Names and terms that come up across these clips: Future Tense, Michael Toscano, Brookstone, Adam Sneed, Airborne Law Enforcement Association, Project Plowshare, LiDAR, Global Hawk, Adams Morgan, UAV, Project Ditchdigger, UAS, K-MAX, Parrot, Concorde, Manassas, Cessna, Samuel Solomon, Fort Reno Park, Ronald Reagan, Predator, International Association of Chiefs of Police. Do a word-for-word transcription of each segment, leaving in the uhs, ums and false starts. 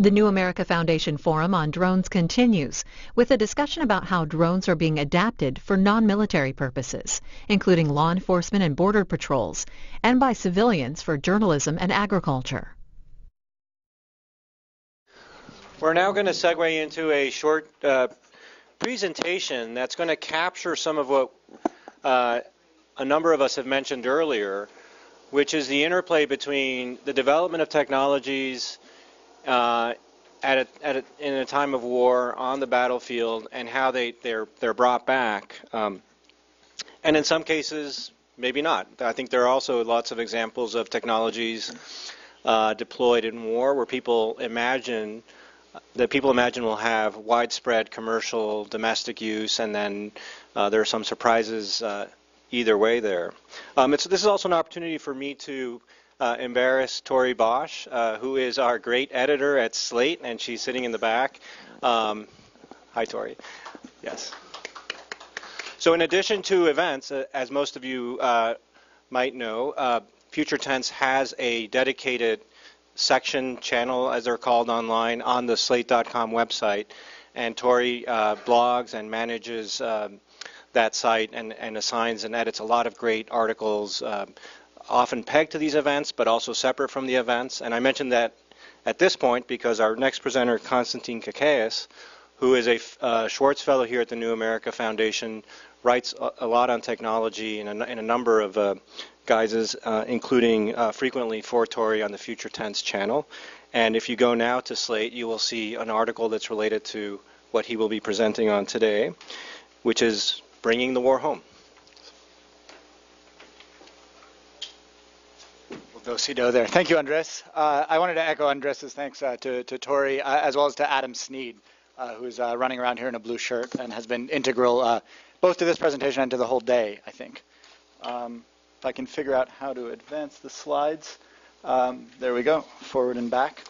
The New America Foundation Forum on Drones continues with a discussion about how drones are being adapted for non-military purposes, including law enforcement and border patrols, and by civilians for journalism and agriculture. We're now going to segue into a short uh, presentation that's going to capture some of what uh, a number of us have mentioned earlier, which is the interplay between the development of technologies Uh, at a, at a, in a time of war on the battlefield, and how they they're they're brought back, um, and in some cases maybe not. I think there are also lots of examples of technologies uh, deployed in war where people imagine that people imagine will have widespread commercial domestic use, and then uh, there are some surprises uh, either way there. Um, it's, this is also an opportunity for me to Uh, embarrass Tori Bosch, uh, who is our great editor at Slate, and she's sitting in the back. Um, hi, Tori. Yes. So in addition to events, uh, as most of you uh, might know, uh, Future Tense has a dedicated section, channel, as they're called online, on the slate dot com website. And Tori uh, blogs and manages uh, that site and, and assigns and edits a lot of great articles, uh, often pegged to these events, but also separate from the events. And I mentioned that at this point because our next presenter, Konstantin Kakaes, who is a uh, Schwartz Fellow here at the New America Foundation, writes a, a lot on technology in a, in a number of uh, guises, uh, including uh, frequently for Tori on the Future Tense channel. And if you go now to Slate, you will see an article that's related to what he will be presenting on today, which is bringing the war home. Dosido there. Thank you, Andres. Uh, I wanted to echo Andres's thanks uh, to, to Tori, uh, as well as to Adam Sneed, uh, who's uh, running around here in a blue shirt and has been integral uh, both to this presentation and to the whole day, I think. Um, if I can figure out how to advance the slides. Um, there we go, forward and back.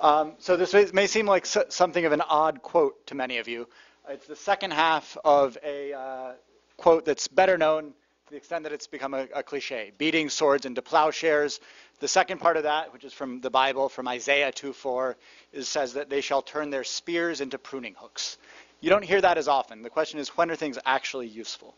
Um, so this may seem like so something of an odd quote to many of you. It's the second half of a uh, quote that's better known to the extent that it's become a, a cliche, beating swords into plowshares. The second part of that, which is from the Bible, from Isaiah two four, is, says that they shall turn their spears into pruning hooks. You don't hear that as often. The question is, when are things actually useful?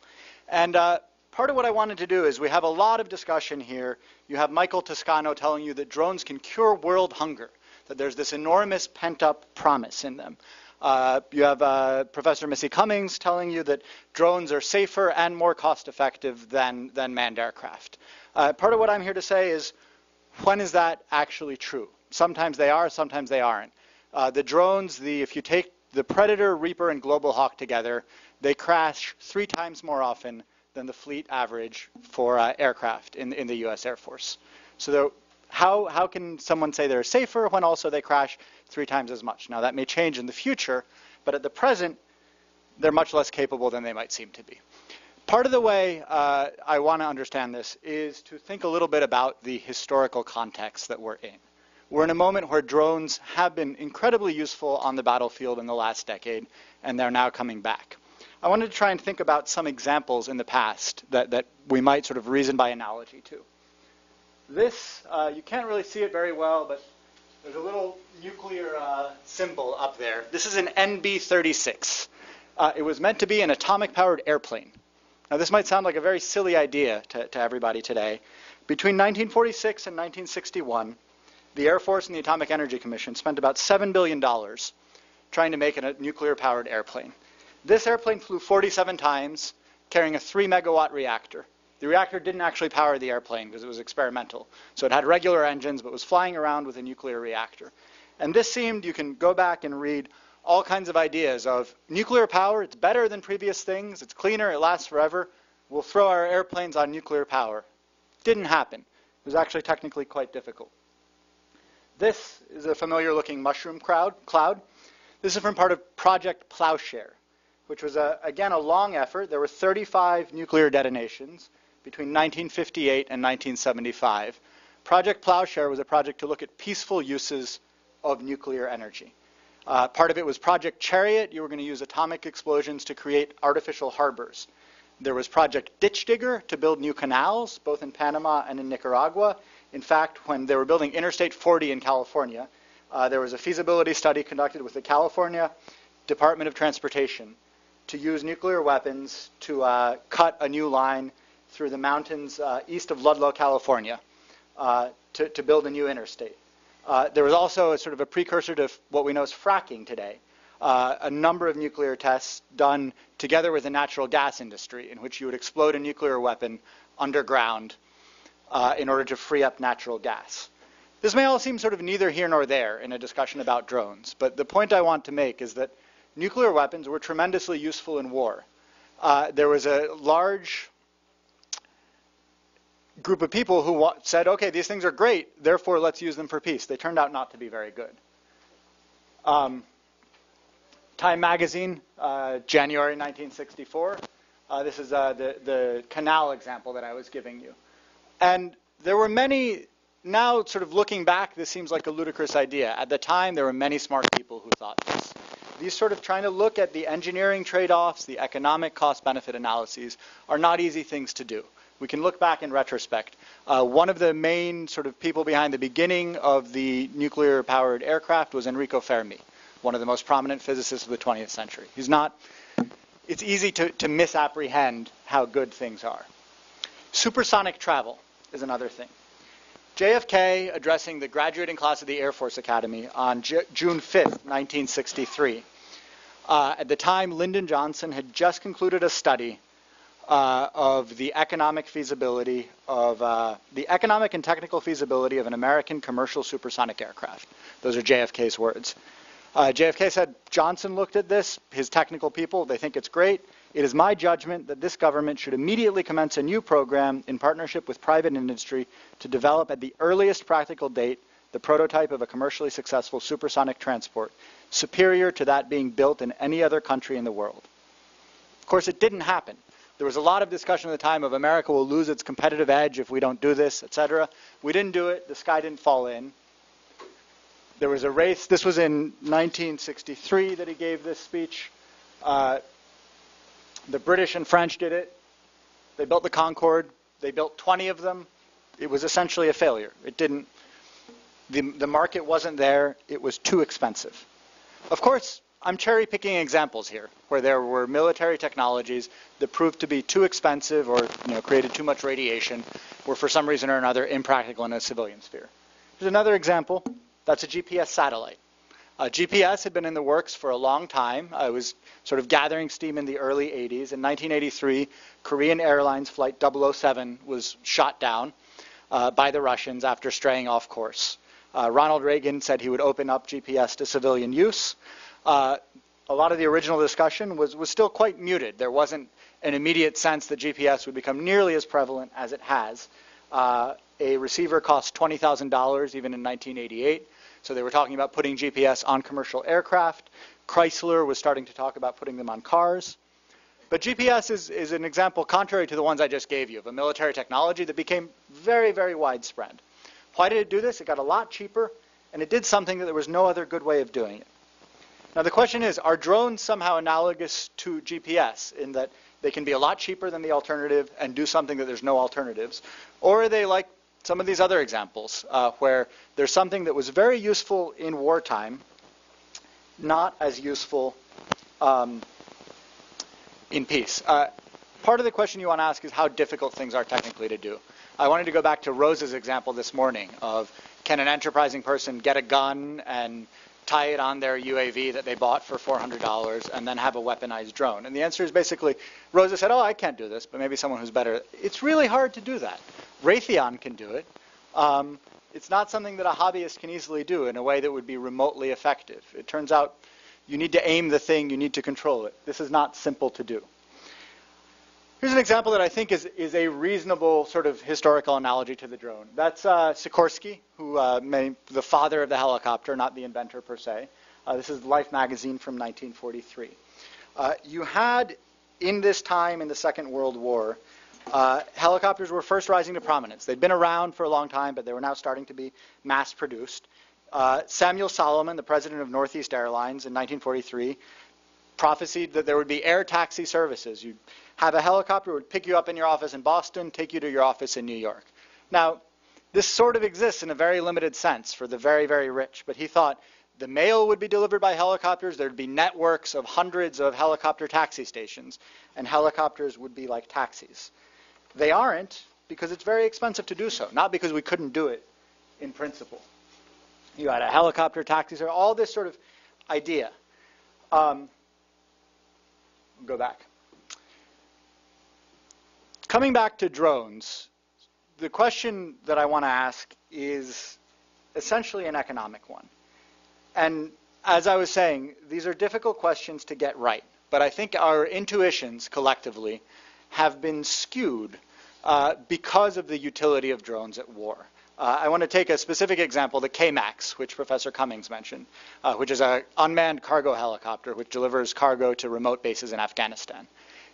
And uh, part of what I wanted to do is we have a lot of discussion here. You have Michael Toscano telling you that drones can cure world hunger, that there's this enormous pent-up promise in them. Uh, you have uh, Professor Missy Cummings telling you that drones are safer and more cost-effective than, than manned aircraft. Uh, part of what I'm here to say is, when is that actually true? Sometimes they are, sometimes they aren't. Uh, the drones, the, if you take the Predator, Reaper, and Global Hawk together, they crash three times more often than the fleet average for uh, aircraft in, in the U S Air Force. So how, how can someone say they're safer when also they crash three times as much? Now, that may change in the future, but at the present, they're much less capable than they might seem to be. Part of the way uh, I want to understand this is to think a little bit about the historical context that we're in. We're in a moment where drones have been incredibly useful on the battlefield in the last decade, and they're now coming back. I wanted to try and think about some examples in the past that, that we might sort of reason by analogy to. This, uh, you can't really see it very well, but there's a little nuclear uh, symbol up there. This is an N B thirty-six. Uh, it was meant to be an atomic-powered airplane. Now, this might sound like a very silly idea to, to everybody today. Between nineteen forty-six and nineteen sixty-one, the Air Force and the Atomic Energy Commission spent about seven billion dollars trying to make a nuclear-powered airplane. This airplane flew forty-seven times, carrying a three megawatt reactor. The reactor didn't actually power the airplane because it was experimental. So it had regular engines, but was flying around with a nuclear reactor. And this seemed, you can go back and read all kinds of ideas of nuclear power. It's better than previous things. It's cleaner. It lasts forever. We'll throw our airplanes on nuclear power. Didn't happen. It was actually technically quite difficult. This is a familiar looking mushroom cloud. This is from part of Project Plowshare, which was, a, again, a long effort. There were thirty-five nuclear detonations between nineteen fifty-eight and nineteen seventy-five. Project Plowshare was a project to look at peaceful uses of nuclear energy. Uh, part of it was Project Chariot. You were going to use atomic explosions to create artificial harbors. There was Project Ditchdigger to build new canals, both in Panama and in Nicaragua. In fact, when they were building Interstate forty in California, Uh, there was a feasibility study conducted with the California Department of Transportation to use nuclear weapons to uh, cut a new line through the mountains uh, east of Ludlow, California, uh, to, to build a new interstate. Uh, there was also a sort of a precursor to what we know as fracking today, uh, a number of nuclear tests done together with the natural gas industry, in which you would explode a nuclear weapon underground uh, in order to free up natural gas. This may all seem sort of neither here nor there in a discussion about drones, but the point I want to make is that nuclear weapons were tremendously useful in war. Uh, there was a large group of people who said, okay, these things are great, therefore let's use them for peace. They turned out not to be very good. Um, Time magazine, uh, January nineteen sixty-four. Uh, this is uh, the, the canal example that I was giving you. And there were many, now sort of looking back, this seems like a ludicrous idea. At the time, there were many smart people who thought this. These sort of trying to look at the engineering trade-offs, the economic cost-benefit analyses are not easy things to do. We can look back in retrospect. Uh, one of the main sort of people behind the beginning of the nuclear-powered aircraft was Enrico Fermi, one of the most prominent physicists of the twentieth century. He's not, it's easy to, to misapprehend how good things are. Supersonic travel is another thing. J F K, addressing the graduating class of the Air Force Academy on June fifth, nineteen sixty-three. Uh, at the time, Lyndon Johnson had just concluded a study Uh, of the economic feasibility of uh, the economic and technical feasibility of an American commercial supersonic aircraft. Those are J F K's words. Uh, J F K said, Johnson looked at this, his technical people, they think it's great. It is my judgment that this government should immediately commence a new program in partnership with private industry to develop at the earliest practical date the prototype of a commercially successful supersonic transport, superior to that being built in any other country in the world. Of course, it didn't happen. There was a lot of discussion at the time of America will lose its competitive edge if we don't do this, et cetera. We didn't do it. The sky didn't fall in. There was a race. This was in nineteen sixty-three that he gave this speech. Uh, the British and French did it. They built the Concorde. They built twenty of them. It was essentially a failure. It didn't, the, the market wasn't there. It was too expensive. Of course, I'm cherry-picking examples here where there were military technologies that proved to be too expensive or you know, created too much radiation or for some reason or another impractical in a civilian sphere. Here's another example. That's a G P S satellite. Uh, G P S had been in the works for a long time. Uh, it was sort of gathering steam in the early eighties. In nineteen eighty-three, Korean Airlines Flight double oh seven was shot down uh, by the Russians after straying off course. Uh, Ronald Reagan said he would open up G P S to civilian use. Uh, a lot of the original discussion was, was still quite muted. There wasn't an immediate sense that G P S would become nearly as prevalent as it has. Uh, a receiver cost twenty thousand dollars even in nineteen eighty-eight. So they were talking about putting G P S on commercial aircraft. Chrysler was starting to talk about putting them on cars. But G P S is, is an example contrary to the ones I just gave you of a military technology that became very, very widespread. Why did it do this? It got a lot cheaper, and it did something that there was no other good way of doing it. Now the question is, are drones somehow analogous to G P S in that they can be a lot cheaper than the alternative and do something that there's no alternatives? Or are they like some of these other examples uh, where there's something that was very useful in wartime, not as useful um, in peace? Uh, part of the question you want to ask is how difficult things are technically to do. I wanted to go back to Rose's example this morning of can an enterprising person get a gun and tie it on their U A V that they bought for four hundred dollars and then have a weaponized drone? And the answer is basically, Rosa said, oh, I can't do this, but maybe someone who's better. It's really hard to do that. Raytheon can do it. Um, it's not something that a hobbyist can easily do in a way that would be remotely effective. It turns out you need to aim the thing, you need to control it. This is not simple to do. Here's an example that I think is, is a reasonable sort of historical analogy to the drone. That's uh, Sikorsky, who uh, made the father of the helicopter, not the inventor per se. Uh, this is Life magazine from nineteen forty-three. Uh, you had, in this time in the Second World War, uh, helicopters were first rising to prominence. They'd been around for a long time, but they were now starting to be mass-produced. Uh, Samuel Solomon, the president of Northeast Airlines in nineteen forty-three, prophesied that there would be air taxi services. You'd have a helicopter, would pick you up in your office in Boston, take you to your office in New York. Now, This sort of exists in a very limited sense for the very, very rich, but he thought the mail would be delivered by helicopters, there'd be networks of hundreds of helicopter taxi stations, and helicopters would be like taxis. They aren't, because it's very expensive to do so, not because we couldn't do it in principle. You had a helicopter taxi, so all this sort of idea. Um, go back. Coming back to drones, the question that I want to ask is essentially an economic one. And as I was saying, these are difficult questions to get right. But I think our intuitions collectively have been skewed uh, because of the utility of drones at war. Uh, I want to take a specific example, the K MAX, which Professor Cummings mentioned, uh, which is an unmanned cargo helicopter which delivers cargo to remote bases in Afghanistan.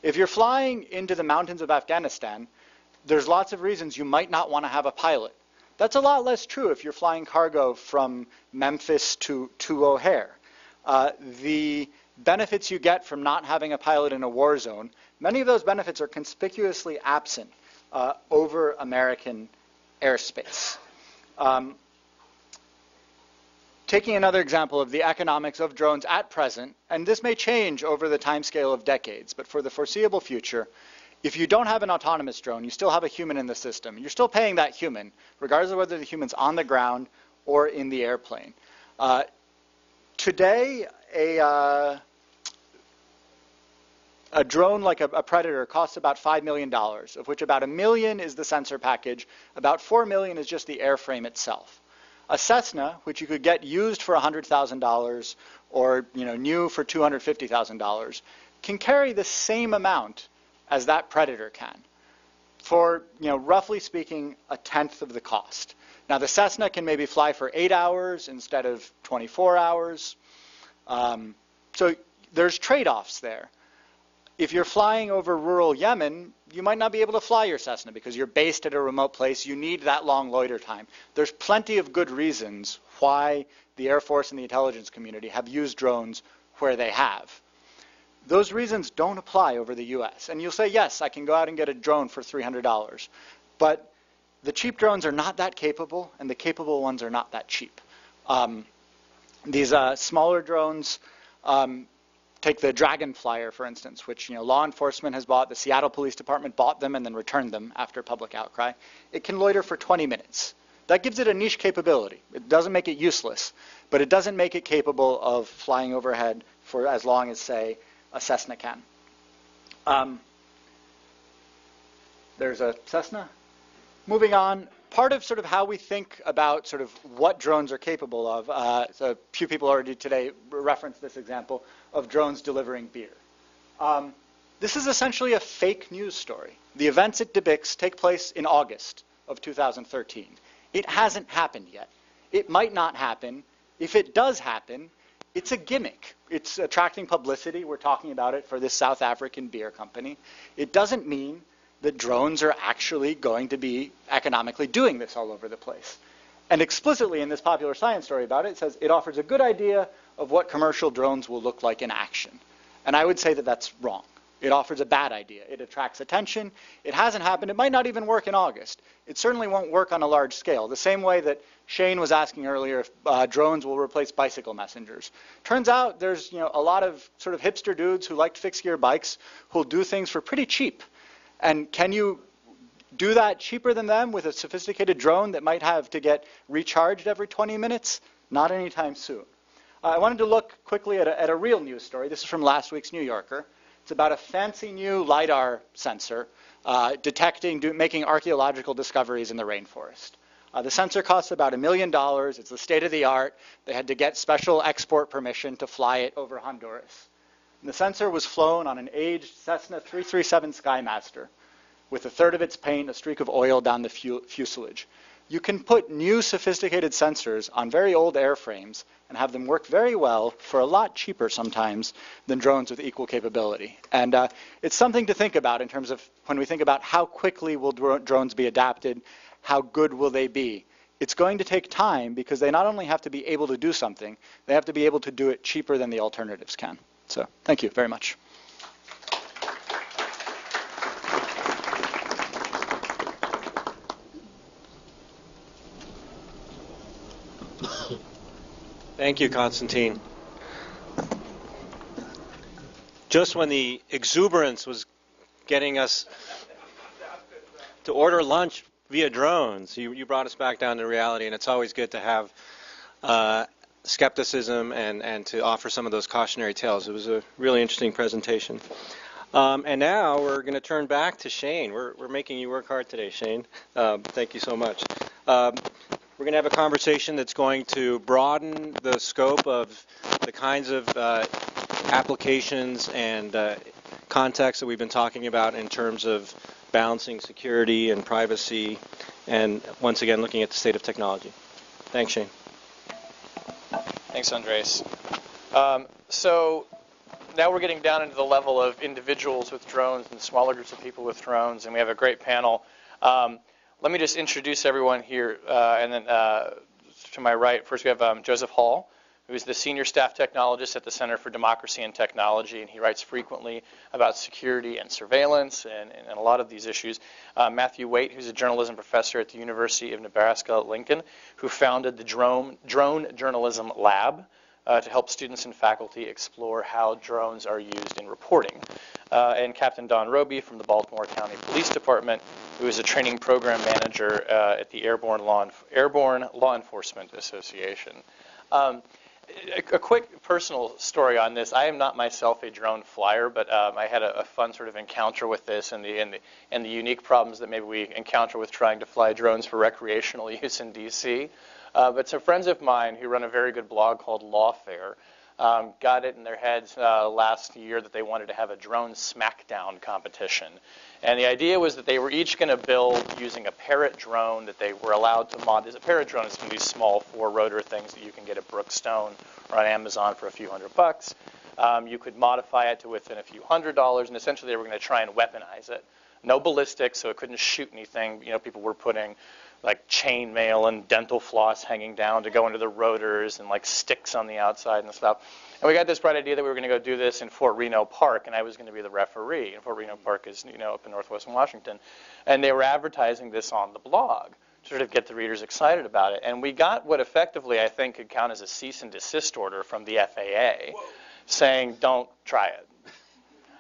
If you're flying into the mountains of Afghanistan, there's lots of reasons you might not want to have a pilot. That's a lot less true if you're flying cargo from Memphis to, to O'Hare. Uh, the benefits you get from not having a pilot in a war zone, many of those benefits are conspicuously absent uh, over American airspace. Um, taking another example of the economics of drones at present, and this may change over the timescale of decades, but for the foreseeable future, if you don't have an autonomous drone, you still have a human in the system. You're still paying that human, regardless of whether the human's on the ground or in the airplane. Uh, today, a, uh, a drone like a, a Predator costs about five million dollars, of which about a million is the sensor package, about four million is just the airframe itself. A Cessna, which you could get used for one hundred thousand dollars or you know, new for two hundred fifty thousand dollars, can carry the same amount as that Predator can, for you know, roughly speaking, a tenth of the cost. Now the Cessna can maybe fly for eight hours instead of twenty-four hours. Um, so there's trade-offs there. If you're flying over rural Yemen, you might not be able to fly your Cessna because you're based at a remote place, you need that long loiter time. There's plenty of good reasons why the Air Force and the intelligence community have used drones where they have. Those reasons don't apply over the U S. And you'll say, yes, I can go out and get a drone for three hundred dollars. But the cheap drones are not that capable, and the capable ones are not that cheap. Um, these uh, smaller drones, um, take the Dragonflyer, for instance, which you know, law enforcement has bought. The Seattle Police Department bought them and then returned them after public outcry. It can loiter for twenty minutes. That gives it a niche capability. It doesn't make it useless, but it doesn't make it capable of flying overhead for as long as, say, a Cessna can. Um, there's a Cessna. Moving on, part of sort of how we think about sort of what drones are capable of, uh, so a few people already today referenced this example of drones delivering beer. Um, this is essentially a fake news story. The events at Dubix take place in August of two thousand thirteen. It hasn't happened yet. It might not happen. If it does happen, it's a gimmick. It's attracting publicity. We're talking about it for this South African beer company. It doesn't mean that drones are actually going to be economically doing this all over the place. And explicitly in this popular science story about it, it says it offers a good idea of what commercial drones will look like in action. And I would say that that's wrong. It offers a bad idea. It attracts attention. It hasn't happened. It might not even work in August. It certainly won't work on a large scale. The same way that Shane was asking earlier if uh, drones will replace bicycle messengers. Turns out there's you know, a lot of sort of hipster dudes who like to fix gear bikes who'll do things for pretty cheap. And can you do that cheaper than them with a sophisticated drone that might have to get recharged every twenty minutes? Not anytime soon. Uh, I wanted to look quickly at a, at a real news story. This is from last week's New Yorker. It's about a fancy new LiDAR sensor uh, detecting, do, making archaeological discoveries in the rainforest. Uh, the sensor costs about a million dollars. It's the state of the art. They had to get special export permission to fly it over Honduras. And the sensor was flown on an aged Cessna three thirty-seven Skymaster with a third of its paint, a streak of oil down the fu fuselage. You can put new sophisticated sensors on very old airframes and have them work very well for a lot cheaper sometimes than drones with equal capability. And uh, it's something to think about in terms of when we think about how quickly will dro drones be adapted, how good will they be. It's going to take time because they not only have to be able to do something, they have to be able to do it cheaper than the alternatives can. So thank you very much. Thank you, Konstantin. Just when the exuberance was getting us to order lunch via drones, you, you brought us back down to reality, and it's always good to have uh, skepticism and, and to offer some of those cautionary tales. It was a really interesting presentation. Um, and now we're going to turn back to Shane. We're, we're making you work hard today, Shane. Uh, thank you so much. Um, We're going to have a conversation that's going to broaden the scope of the kinds of uh, applications and uh, contexts that we've been talking about in terms of balancing security and privacy, and once again looking at the state of technology. Thanks, Shane. Thanks, Andres. Um, so now we're getting down into the level of individuals with drones and smaller groups of people with drones, and we have a great panel. Um, Let me just introduce everyone here, uh, and then uh, to my right, first we have um, Joseph Hall, who is the Senior Staff Technologist at the Center for Democracy and Technology, and he writes frequently about security and surveillance and, and, and a lot of these issues. Uh, Matthew Waite, who's a journalism professor at the University of Nebraska at Lincoln, who founded the Drone, Drone Journalism Lab uh, to help students and faculty explore how drones are used in reporting. Uh, and Captain Don Roby from the Baltimore County Police Department, who is a training program manager uh, at the Airborne Law, Enf Airborne Law Enforcement Association. Um, a, a quick personal story on this. I am not myself a drone flyer, but um, I had a, a fun sort of encounter with this and the, and, the, and the unique problems that maybe we encounter with trying to fly drones for recreational use in D C Uh, but some friends of mine who run a very good blog called Lawfare Um, got it in their heads uh, last year that they wanted to have a drone smackdown competition. And the idea was that they were each going to build using a Parrot drone that they were allowed to mod. There's a Parrot drone. It's one of these small four-rotor things that you can get at Brookstone or on Amazon for a few hundred bucks. Um, you could modify it to within a few hundred dollars, and essentially they were going to try and weaponize it. No ballistics, so it couldn't shoot anything. You know, people were putting like chain mail and dental floss hanging down to go into the rotors and like sticks on the outside and stuff. And we got this bright idea that we were going to go do this in Fort Reno Park, and I was going to be the referee. And Fort Reno Park is, you know, up in northwestern Washington. And they were advertising this on the blog to sort of get the readers excited about it. And we got what effectively I think could count as a cease and desist order from the F A A. Whoa. Saying don't try it.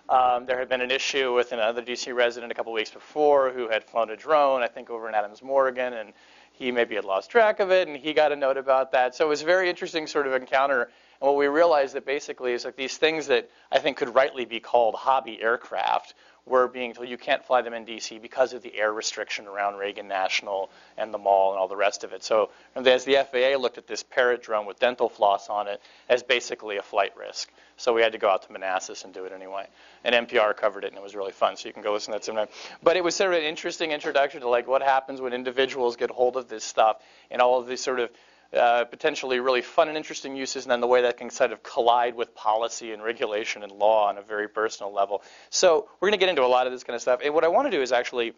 Um, there had been an issue with another D C resident a couple weeks before who had flown a drone, I think over in Adams Morgan, and he maybe had lost track of it, and he got a note about that. So it was a very interesting sort of encounter. And what we realized that basically is like these things that I think could rightly be called hobby aircraft were being told you can't fly them in D C because of the air restriction around Reagan National and the mall and all the rest of it. So as the F A A looked at this Parrot drone with dental floss on it as basically a flight risk. So we had to go out to Manassas and do it anyway. And N P R covered it, and it was really fun, so you can go listen to that sometime. But it was sort of an interesting introduction to like what happens when individuals get hold of this stuff and all of these sort of Uh, potentially really fun and interesting uses, and then the way that can sort of collide with policy and regulation and law on a very personal level. So we're going to get into a lot of this kind of stuff. And what I want to do is actually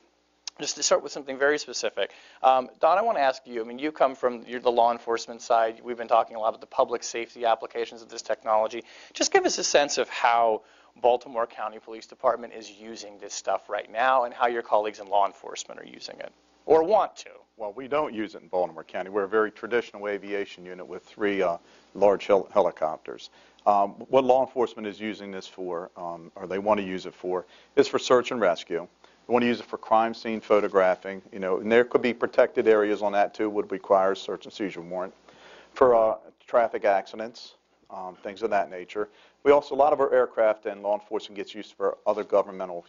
just to start with something very specific. Um, Don, I want to ask you, I mean, you come from you're the law enforcement side. We've been talking a lot about the public safety applications of this technology. Just give us a sense of how Baltimore County Police Department is using this stuff right now and how your colleagues in law enforcement are using it. Or want to. Well, we don't use it in Baltimore County. We're a very traditional aviation unit with three uh, large hel helicopters. Um, what law enforcement is using this for, um, or they want to use it for, is for search and rescue. They want to use it for crime scene photographing, you know, and there could be protected areas on that too would require search and seizure warrant. For uh, traffic accidents, um, things of that nature. We also, a lot of our aircraft and law enforcement gets used for other governmental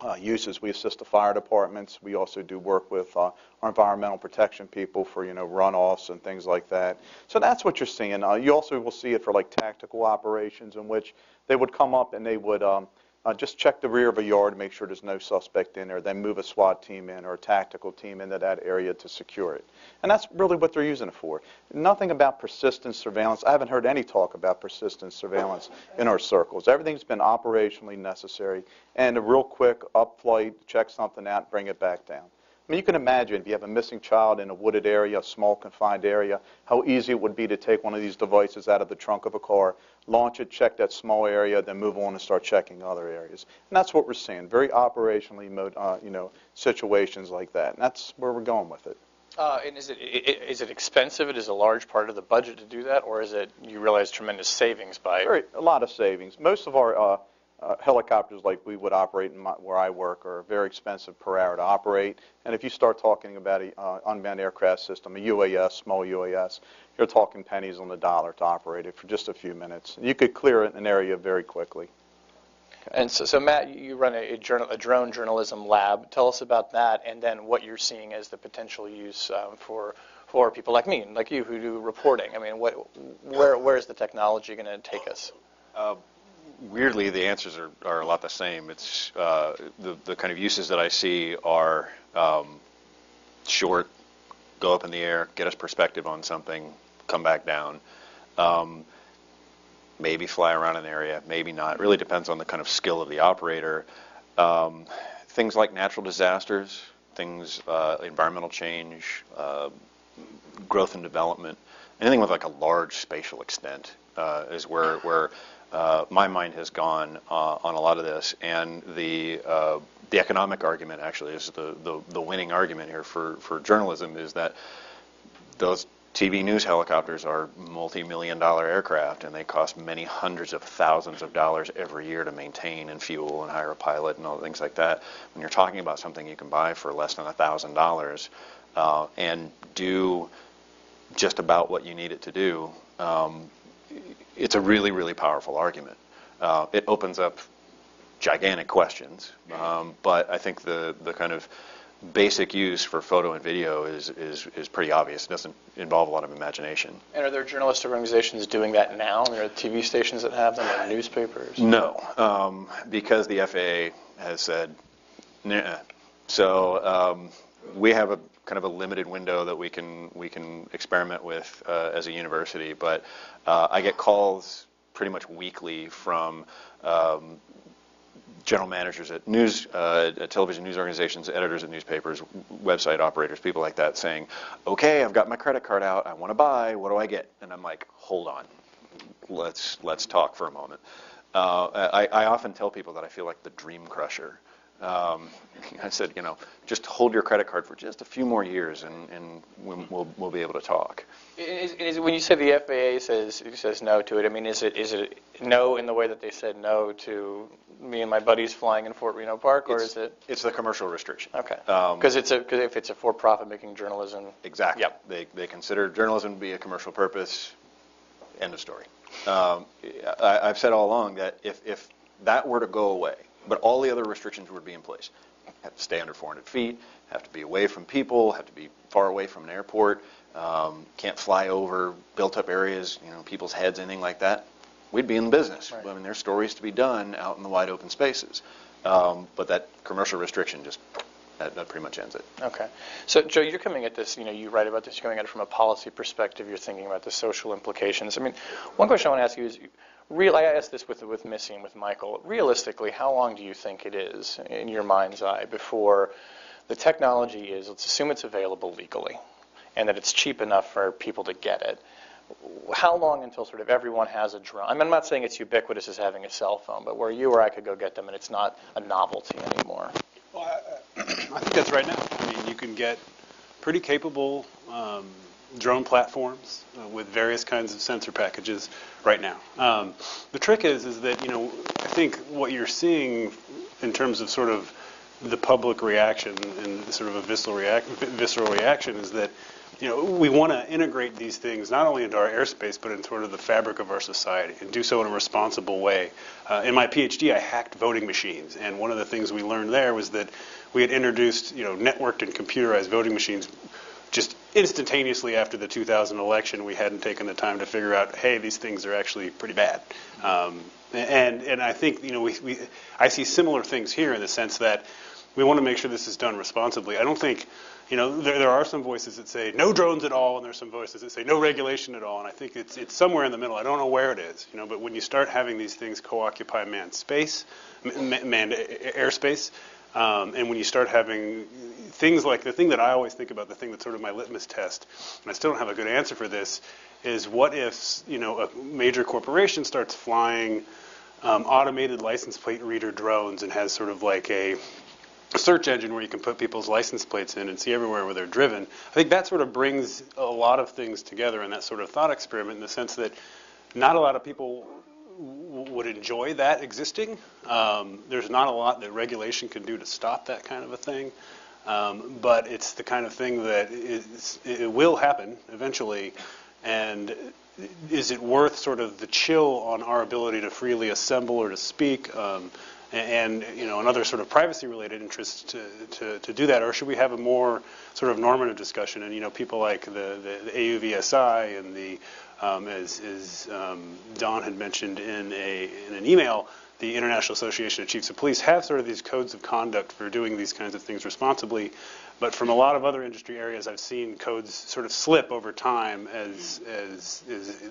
Uh, uses. We assist the fire departments. We also do work with uh, our environmental protection people for, you know, runoffs and things like that. So that's what you're seeing. Uh, you also will see it for like tactical operations in which they would come up and they would um, uh, just check the rear of a yard to make sure there's no suspect in there, then move a SWAT team in or a tactical team into that area to secure it. And that's really what they're using it for. Nothing about persistent surveillance. I haven't heard any talk about persistent surveillance in our circles. Everything's been operationally necessary and a real quick up flight, check something out, bring it back down. I mean, you can imagine if you have a missing child in a wooded area, a small confined area, how easy it would be to take one of these devices out of the trunk of a car, launch it, check that small area, then move on and start checking other areas. And that's what we're seeing, very operationally, uh, you know, situations like that. And that's where we're going with it. Uh, and is it, is it expensive? It is a large part of the budget to do that, or is it you realize tremendous savings by? Very, a lot of savings. Most of our uh, uh, helicopters, like we would operate in my, where I work, are very expensive per hour to operate. And if you start talking about an uh, unmanned aircraft system, a U A S, small U A S, you're talking pennies on the dollar to operate it for just a few minutes. You could clear an area very quickly. And so, so, Matt, you run a, a, journal, a drone journalism lab. Tell us about that, and then what you're seeing as the potential use um, for for people like me and like you who do reporting. I mean, what, where where is the technology going to take us? Uh, weirdly, the answers are, are a lot the same. It's uh, the the kind of uses that I see are um, short, go up in the air, get us perspective on something, come back down. Um, Maybe fly around an area, maybe not. It really depends on the kind of skill of the operator. Um, things like natural disasters, things, uh, environmental change, uh, growth and development, anything with like a large spatial extent uh, is where where uh, my mind has gone uh, on a lot of this. And the uh, the economic argument actually is the, the the winning argument here for for journalism, is that those T V news helicopters are multi-million dollar aircraft, and they cost many hundreds of thousands of dollars every year to maintain and fuel and hire a pilot and all things like that. When you're talking about something you can buy for less than a thousand dollars, uh, and do just about what you need it to do, um, it's a really, really powerful argument. Uh, it opens up gigantic questions, um, but I think the, the kind of basic use for photo and video is, is, is pretty obvious. It doesn't involve a lot of imagination. And are there journalist organizations doing that now? There are T V stations that have them, or newspapers? No, um, because the F A A has said, nah. So um, we have a kind of a limited window that we can, we can experiment with uh, as a university, but uh, I get calls pretty much weekly from um, general managers at news, uh, at television news organizations, editors at newspapers, website operators, people like that, saying, okay, I've got my credit card out, I want to buy, what do I get? And I'm like, hold on, let's, let's talk for a moment. Uh, I, I often tell people that I feel like the dream crusher. Um, I said, you know, just hold your credit card for just a few more years, and, and we'll, we'll be able to talk. Is, is, when you say the F A A says says no to it, I mean, is it is it no in the way that they said no to me and my buddies flying in Fort Reno Park, or it's, is it? It's the commercial restriction. Okay. Because um, it's a cause if it's a for-profit making journalism. Exactly. Yep. They they consider journalism to be a commercial purpose. End of story. Um, I, I've said all along that if if that were to go away, but all the other restrictions would be in place. Have to stay under four hundred feet, have to be away from people, have to be far away from an airport, um, can't fly over built-up areas, you know, people's heads, anything like that, we'd be in the business. Right. I mean, there's stories to be done out in the wide open spaces. Um, but that commercial restriction just, that, that pretty much ends it. Okay. So, Joe, you're coming at this, you know, you write about this, you're coming at it from a policy perspective, you're thinking about the social implications. I mean, one question I want to ask you is, Real, I asked this with, with Missy and with Michael. Realistically, how long do you think it is, in your mind's eye, before the technology is, let's assume it's available legally and that it's cheap enough for people to get it? How long until sort of everyone has a drone? I mean, I'm not saying it's ubiquitous as having a cell phone, but where you or I could go get them and it's not a novelty anymore. Well, I, I think that's right now. I mean, you can get pretty capable um, drone platforms uh, with various kinds of sensor packages right now. Um, the trick is, is that, you know, I think what you're seeing in terms of sort of the public reaction and sort of a visceral, react, visceral reaction is that, you know, we want to integrate these things not only into our airspace, but into sort of the fabric of our society, and do so in a responsible way. Uh, in my PhD, I hacked voting machines, and one of the things we learned there was that we had introduced, you know, networked and computerized voting machines just instantaneously after the two thousand election. We hadn't taken the time to figure out, hey, these things are actually pretty bad. Um, and and I think, you know, we, we I see similar things here in the sense that we want to make sure this is done responsibly. I don't think, you know, there, there are some voices that say no drones at all, and there's some voices that say no regulation at all. And I think it's it's somewhere in the middle. I don't know where it is, you know. But when you start having these things co-occupy manned space, manned airspace. Um, and when you start having things like the thing that I always think about, the thing that's sort of my litmus test, and I still don't have a good answer for this, is what if, you know, a major corporation starts flying um, automated license plate reader drones and has sort of like a search engine where you can put people's license plates in and see everywhere where they're driven. I think that sort of brings a lot of things together in that sort of thought experiment, in the sense that not a lot of people w would enjoy that existing. Um, there's not a lot that regulation can do to stop that kind of a thing. Um, but it's the kind of thing that is, it will happen eventually. And is it worth sort of the chill on our ability to freely assemble or to speak? Um, and, you know, another sort of privacy-related interest to, to, to do that? Or should we have a more sort of normative discussion? And, you know, people like the, the, the A U V S I and the, um, as, as um, Don had mentioned in, a, in an email, the International Association of Chiefs of Police have sort of these codes of conduct for doing these kinds of things responsibly. But from a lot of other industry areas, I've seen codes sort of slip over time as, as, as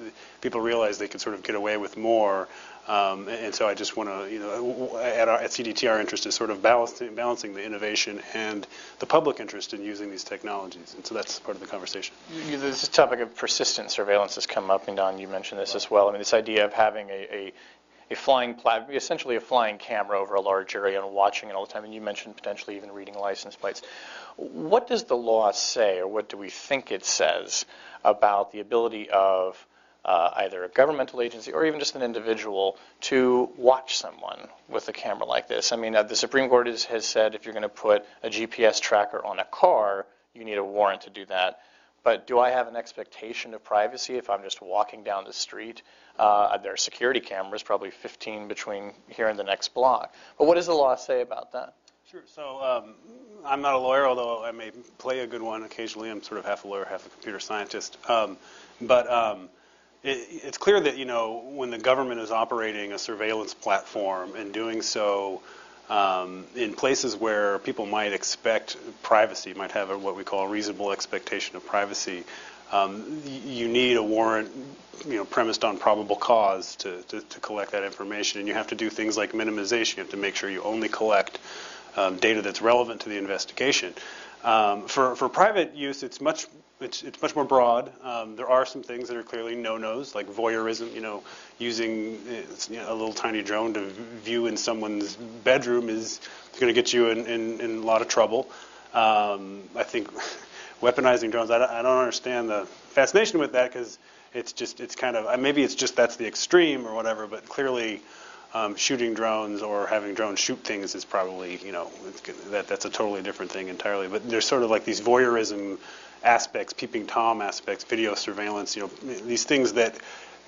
people realize they could sort of get away with more. Um, and so I just want to, you know, at, our, at C D T, our interest is sort of balancing, balancing the innovation and the public interest in using these technologies. And so that's part of the conversation. This topic of persistent surveillance has come up, and Don, you mentioned this as well. I mean, this idea of having a, a A flying plat, essentially a flying camera over a large area and watching it all the time. And you mentioned potentially even reading license plates. What does the law say, or what do we think it says about the ability of uh, either a governmental agency or even just an individual to watch someone with a camera like this? I mean, uh, the Supreme Court is, has said if you're going to put a G P S tracker on a car, you need a warrant to do that. But do I have an expectation of privacy if I'm just walking down the street? Uh, there are security cameras, probably fifteen between here and the next block. But what does the law say about that? Sure. So um, I'm not a lawyer, although I may play a good one occasionally. I'm sort of half a lawyer, half a computer scientist. Um, but um, it, it's clear that, you know, when the government is operating a surveillance platform and doing so Um, in places where people might expect privacy, might have a, what we call a reasonable expectation of privacy, um, you need a warrant, you know, premised on probable cause to, to, to collect that information. And you have to do things like minimization. You have to make sure you only collect um, data that's relevant to the investigation. Um, for, for private use, it's much It's, it's much more broad. Um, there are some things that are clearly no-nos, like voyeurism, you know, using you know, a little tiny drone to view in someone's bedroom is going to get you in, in, in a lot of trouble. Um, I think weaponizing drones, I don't, I don't understand the fascination with that, because it's just, it's kind of, maybe it's just that's the extreme or whatever, but clearly um, shooting drones or having drones shoot things is probably, you know, it's, that, that's a totally different thing entirely. But there's sort of like these voyeurism aspects, peeping Tom aspects, video surveillance, you know, these things that,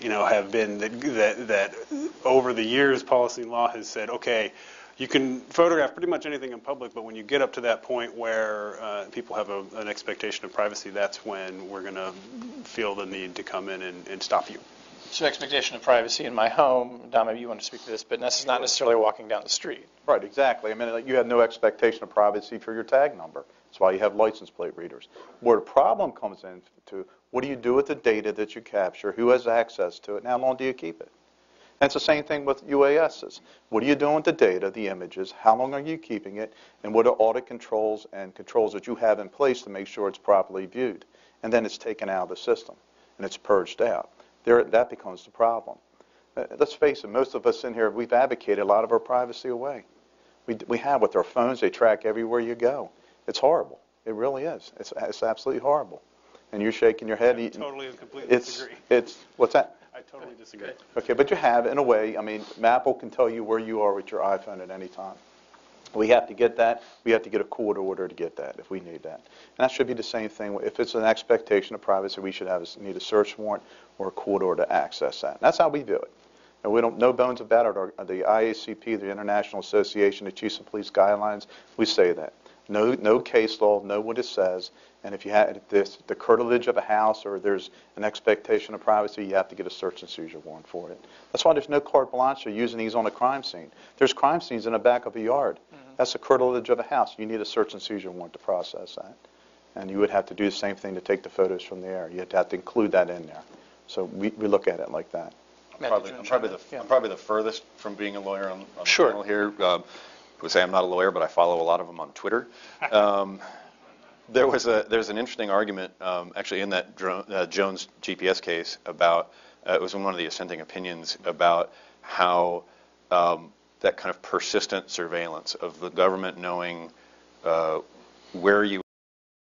you know, have been, that, that, that over the years policy and law has said, okay, you can photograph pretty much anything in public, but when you get up to that point where uh, people have a, an expectation of privacy, that's when we're going to feel the need to come in and, and stop you. So expectation of privacy in my home, Dom, maybe you want to speak to this, but that's not necessarily walking down the street. Right, exactly. I mean, you have no expectation of privacy for your tag number. That's why you have license plate readers. Where the problem comes in to, what do you do with the data that you capture? Who has access to it? And how long do you keep it? And it's the same thing with U A Ss. What are you doing with the data, the images? How long are you keeping it? And what are audit controls and controls that you have in place to make sure it's properly viewed? And then it's taken out of the system and it's purged out. There, that becomes the problem. Uh, let's face it, most of us in here, we've advocated a lot of our privacy away. We, we have with our phones, they track everywhere you go. It's horrible. It really is. It's, it's absolutely horrible. And you're shaking your head. I totally and completely it's, disagree. It's, what's that? I totally disagree. Okay, but you have, in a way, I mean, Apple can tell you where you are with your iPhone at any time. We have to get that. We have to get a court order to get that if we need that. And that should be the same thing. If it's an expectation of privacy, we should have a, need a search warrant or a court order to access that. And that's how we do it. And we don't, no bones about it. Our, the I A C P, the International Association of Chiefs of Police Guidelines, we say that. No, no case law, know what it says. And if you have this, the curtilage of a house or there's an expectation of privacy, you have to get a search and seizure warrant for it. That's why there's no carte blanche for using these on a crime scene. There's crime scenes in the back of a yard. Mm-hmm. That's the curtilage of a house. You need a search and seizure warrant to process that. And you would have to do the same thing to take the photos from the air. You'd have to include that in there. So we, we look at it like that. I'm probably, I'm, probably the, yeah. I'm probably the furthest from being a lawyer on, on sure. the panel here. Um, I would say I'm not a lawyer, but I follow a lot of them on Twitter. Um, there was a there's an interesting argument um, actually in that drone, uh, Jones G P S case about uh, it was in one of the dissenting opinions about how um, that kind of persistent surveillance of the government knowing uh, where you